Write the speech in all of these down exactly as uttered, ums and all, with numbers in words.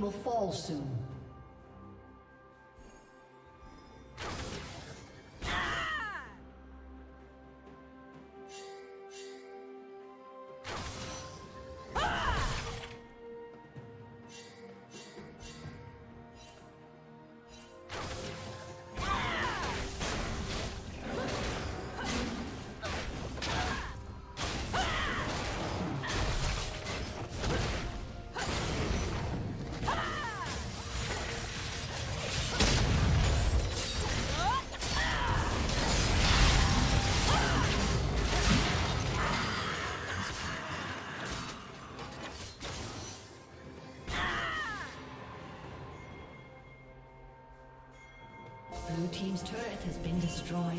Will fall soon. Blue team's turret has been destroyed.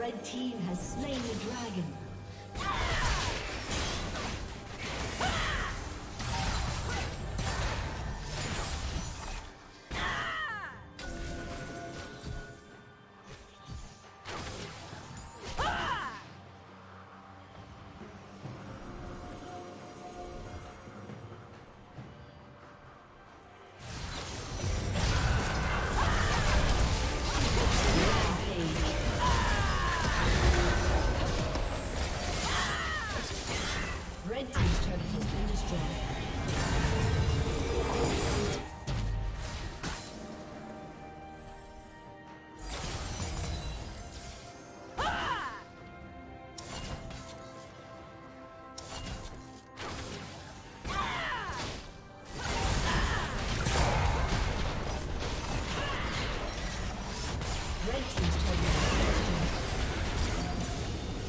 The team has slain the dragon.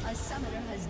A summoner has